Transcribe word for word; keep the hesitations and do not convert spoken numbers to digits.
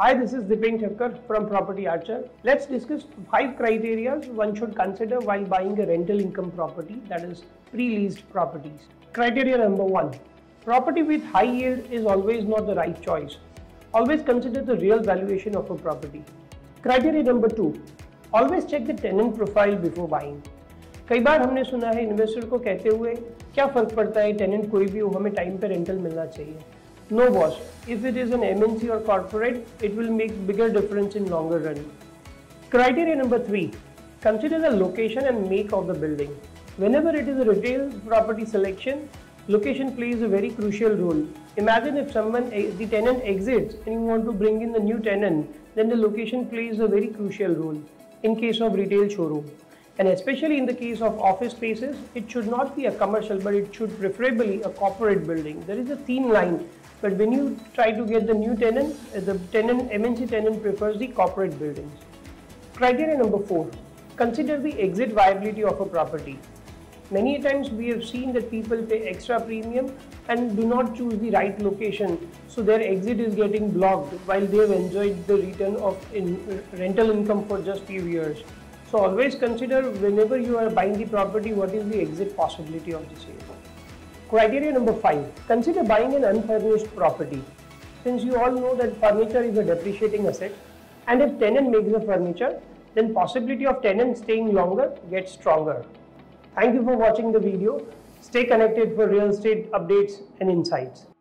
Hi, this is Dipen Thakkar from Property Archer. Let's discuss five criteria one should consider while buying a rental income property, that is pre-leased properties. Criteria number one, property with high yield is always not the right choice. Always consider the real valuation of a property. Criteria number two, always check the tenant profile before buying. कई बार हमने सुना है investor को कहते हुए क्या फ़र्क पड़ता है टेनेंट कोई भी हो हमें टाइम पे रेंटल मिलना चाहिए. No boss, if it is an MNC और corporate it will make bigger difference in longer run. Criteria number three, consider the location and make of the building. Whenever it is a retail property selection, location plays a very crucial role. Imagine if someone, the tenant exits and you want to bring in the new tenant, then the location plays a very crucial role in case of retail showroom. And especially in the case of office spaces, it should not be a commercial, but it should preferably a corporate building. There is a thin line, but when you try to get the new tenant, the tenant, M N C tenant prefers the corporate buildings. Criteria number four, consider the exit viability of a property. Many times we have seen that people pay extra premium and do not choose the right location, so their exit is getting blocked while they have enjoyed the return of in rental income for just few years. So always consider whenever you are buying the property what is the exit possibility of the sale. Criteria number five, consider buying an unfurnished property. Since you all know that furniture is a depreciating asset, and if tenant makes the furniture, then possibility of tenant staying longer gets stronger. Thank you for watching the video. Stay connected for real estate updates and insights.